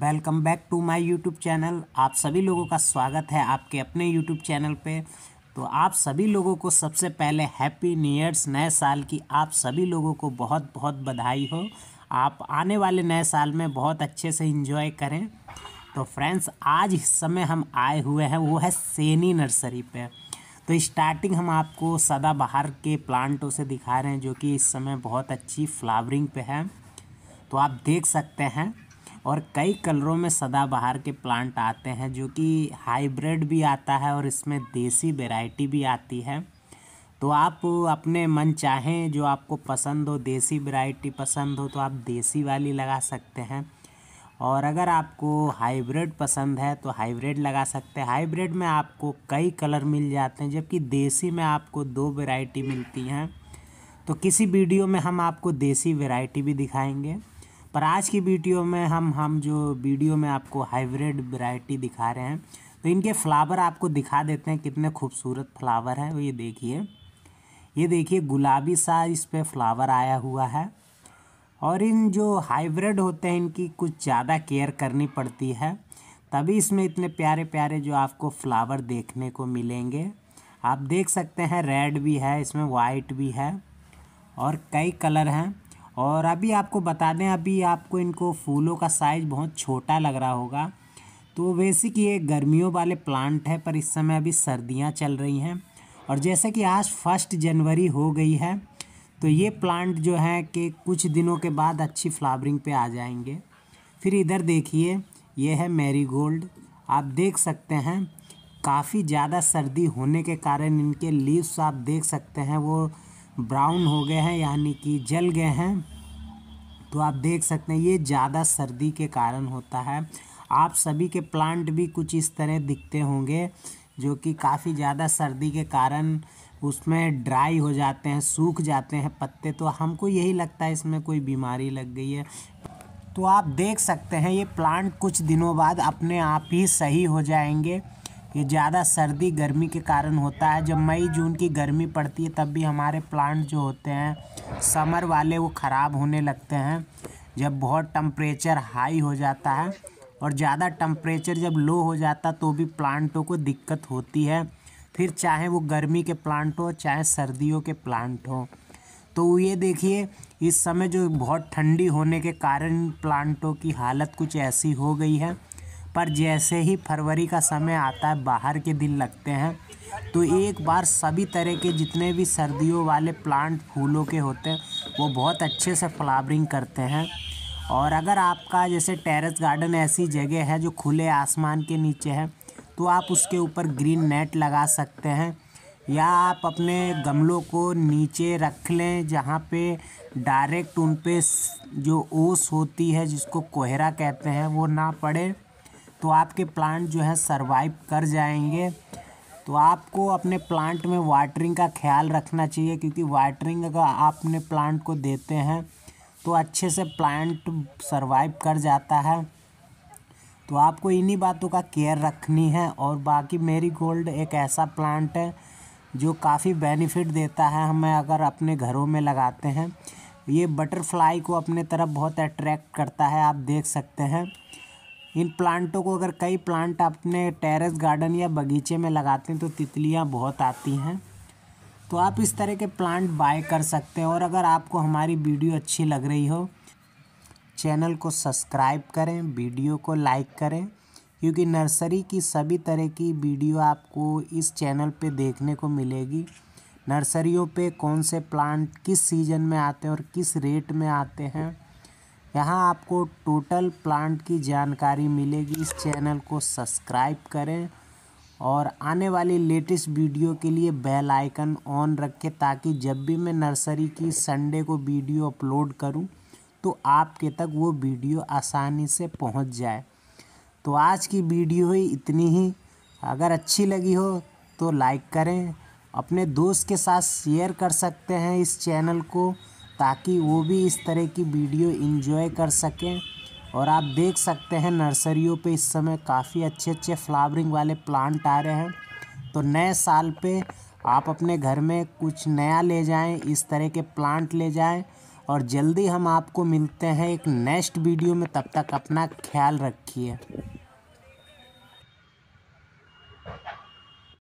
Welcome back to my YouTube channel. आप सभी लोगों का स्वागत है आपके अपने यूट्यूब चैनल पे। तो आप सभी लोगों को सबसे पहले हैप्पी न्यू ईयर्स, नए साल की आप सभी लोगों को बहुत बहुत बधाई हो। आप आने वाले नए साल में बहुत अच्छे से एंजॉय करें। तो फ्रेंड्स, आज इस समय हम आए हुए हैं वो है सैनी नर्सरी पे। तो स्टार्टिंग हम आपको सदाबहार के प्लांटों से दिखा रहे हैं जो कि इस समय बहुत अच्छी फ्लावरिंग पे है। तो आप देख सकते हैं, और कई कलरों में सदाबहार के प्लांट आते हैं जो कि हाइब्रिड भी आता है और इसमें देसी वैरायटी भी आती है। तो आप अपने मन चाहें जो आपको पसंद हो, देसी वैरायटी पसंद हो तो आप देसी वाली लगा सकते हैं, और अगर आपको हाइब्रिड पसंद है तो हाइब्रिड लगा सकते हैं। हाइब्रिड में आपको कई कलर मिल जाते हैं, जबकि देसी में आपको दो वैरायटी मिलती हैं। तो किसी वीडियो में हम आपको देसी वैरायटी भी दिखाएंगे, पर आज की वीडियो में हम जो वीडियो में आपको हाइब्रिड वैरायटी दिखा रहे हैं। तो इनके फ्लावर आपको दिखा देते हैं, कितने खूबसूरत फ्लावर है। ये देखिए, गुलाबी सा इस पे फ्लावर आया हुआ है। और इन जो हाइब्रिड होते हैं इनकी कुछ ज़्यादा केयर करनी पड़ती है, तभी इसमें इतने प्यारे प्यारे जो आपको फ्लावर देखने को मिलेंगे। आप देख सकते हैं, रेड भी है इसमें, वाइट भी है, और कई कलर हैं। और अभी आपको बता दें, अभी आपको इनको फूलों का साइज़ बहुत छोटा लग रहा होगा। तो वैसे कि ये गर्मियों वाले प्लांट है, पर इस समय अभी सर्दियां चल रही हैं, और जैसे कि आज 1 जनवरी हो गई है तो ये प्लांट जो है कि कुछ दिनों के बाद अच्छी फ्लावरिंग पे आ जाएंगे। फिर इधर देखिए, ये है मैरीगोल्ड। आप देख सकते हैं काफ़ी ज़्यादा सर्दी होने के कारण इनके लीव्स आप देख सकते हैं वो ब्राउन हो गए हैं, यानी कि जल गए हैं। तो आप देख सकते हैं ये ज़्यादा सर्दी के कारण होता है। आप सभी के प्लांट भी कुछ इस तरह दिखते होंगे जो कि काफ़ी ज़्यादा सर्दी के कारण उसमें ड्राई हो जाते हैं, सूख जाते हैं पत्ते। तो हमको यही लगता है इसमें कोई बीमारी लग गई है। तो आप देख सकते हैं ये प्लांट कुछ दिनों बाद अपने आप ही सही हो जाएंगे। ये ज़्यादा सर्दी गर्मी के कारण होता है। जब मई जून की गर्मी पड़ती है तब भी हमारे प्लांट जो होते हैं समर वाले वो ख़राब होने लगते हैं, जब बहुत टम्परेचर हाई हो जाता है। और ज़्यादा टम्परेचर जब लो हो जाता तो भी प्लांटों को दिक्कत होती है, फिर चाहे वो गर्मी के प्लांट हो चाहे सर्दियों के प्लांट हो। तो ये देखिए, इस समय जो बहुत ठंडी होने के कारण प्लांटों की हालत कुछ ऐसी हो गई है, पर जैसे ही फरवरी का समय आता है, बाहर के दिन लगते हैं, तो एक बार सभी तरह के जितने भी सर्दियों वाले प्लांट फूलों के होते हैं वो बहुत अच्छे से फ्लावरिंग करते हैं। और अगर आपका जैसे टेरेस गार्डन ऐसी जगह है जो खुले आसमान के नीचे है तो आप उसके ऊपर ग्रीन नेट लगा सकते हैं, या आप अपने गमलों को नीचे रख लें जहाँ पे डायरेक्ट उन पे जो ओस होती है जिसको कोहरा कहते हैं वो ना पड़े, तो आपके प्लांट जो है सरवाइव कर जाएंगे। तो आपको अपने प्लांट में वाटरिंग का ख्याल रखना चाहिए, क्योंकि वाटरिंग अगर आप अपने प्लांट को देते हैं तो अच्छे से प्लांट सरवाइव कर जाता है। तो आपको इन्हीं बातों का केयर रखनी है। और बाकी मैरीगोल्ड एक ऐसा प्लांट है जो काफ़ी बेनिफिट देता है हमें अगर अपने घरों में लगाते हैं। ये बटरफ्लाई को अपने तरफ बहुत अट्रैक्ट करता है, आप देख सकते हैं। इन प्लांटों को अगर कई प्लांट अपने टेरेस गार्डन या बगीचे में लगाते हैं तो तितलियां बहुत आती हैं। तो आप इस तरह के प्लांट बाय कर सकते हैं। और अगर आपको हमारी वीडियो अच्छी लग रही हो, चैनल को सब्सक्राइब करें, वीडियो को लाइक करें, क्योंकि नर्सरी की सभी तरह की वीडियो आपको इस चैनल पे देखने को मिलेगी। नर्सरियों पे कौन से प्लांट किस सीज़न में आते हैं और किस रेट में आते हैं, यहाँ आपको टोटल प्लांट की जानकारी मिलेगी। इस चैनल को सब्सक्राइब करें और आने वाली लेटेस्ट वीडियो के लिए बेल आइकन ऑन रखें, ताकि जब भी मैं नर्सरी की संडे को वीडियो अपलोड करूँ तो आपके तक वो वीडियो आसानी से पहुंच जाए। तो आज की वीडियो ही इतनी ही। अगर अच्छी लगी हो तो लाइक करें, अपने दोस्त के साथ शेयर कर सकते हैं इस चैनल को, ताकि वो भी इस तरह की वीडियो एंजॉय कर सकें। और आप देख सकते हैं नर्सरियों पे इस समय काफ़ी अच्छे अच्छे फ्लावरिंग वाले प्लांट आ रहे हैं। तो नए साल पे आप अपने घर में कुछ नया ले जाएं, इस तरह के प्लांट ले जाएं, और जल्दी हम आपको मिलते हैं एक नेक्स्ट वीडियो में। तब तक अपना ख्याल रखिए।